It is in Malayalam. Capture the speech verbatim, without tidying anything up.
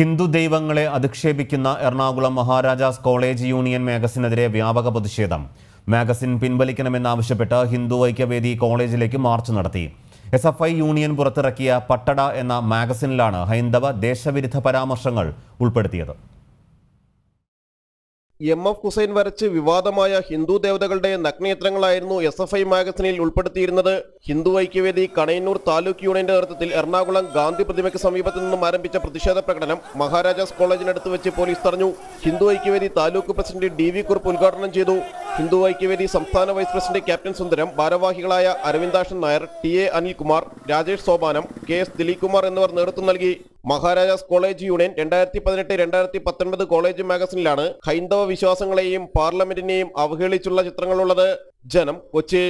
Hindu Devangale Adikshepikkunna Ernakulam Maharaja's College Union Magazinedire Vyapaka Pratishedham Magazine Pinvalikkanamennnavashyappetti Hindu Aikyavedi College Lekku March Nadathi S F I Union Purathirakkiya Pattada enna Magazinilanu Haindava Deshaviruddha Paramarshangal Ulpeduthiyathu M F Hussein വരച്ച് വിവാദമായ Hindu ദേവതകളുടെ നഗ്നചിത്രങ്ങളായിരുന്നു S F I മാഗസിനിൽ ഉൾപ്പെടുത്തിയിരുന്നത്. Hindu Aikyavedi Kanayannur taluk യൂണിയന്റെ നേതൃത്വത്തിൽ എറണാകുളം ഗാന്ധി പ്രതിമയ്ക്ക് സമീപത്ത് നിന്നും ആരംഭിച്ച പ്രതിഷേധ പ്രകടനം മഹാരാജാസ് കോളേജിനടുത്ത് വെച്ച് പോലീസ് തടഞ്ഞു. Hindu Aikyavedi taluk president D V Kurup ഉദ്ഘാടനം ചെയ്തു. ഹിന്ദു ഐക്യവേദി സംസ്ഥാന വൈസ് പ്രസിഡന്റ് ക്യാപ്റ്റൻ സുന്ദരം, ഭാരവാഹികളായ Aravindakshan Nair, T A Anil Kumar, Rajesh Sobhanam, K S Dileepkumar എന്നിവർ നേതൃത്വം നൽകി. മഹാരാജാസ് കോളേജ് യൂണിയൻ രണ്ടായിരത്തി പതിനെട്ട് രണ്ടായിരത്തി പത്തൊൻപത് കോളേജ് മാഗസിനിലാണ് ഹൈന്ദവ വിശ്വാസങ്ങളെയും പാർലമെന്റിനെയും അവഹേളിച്ചുള്ള ചിത്രങ്ങളുള്ളത്. ജനം കൊച്ചി.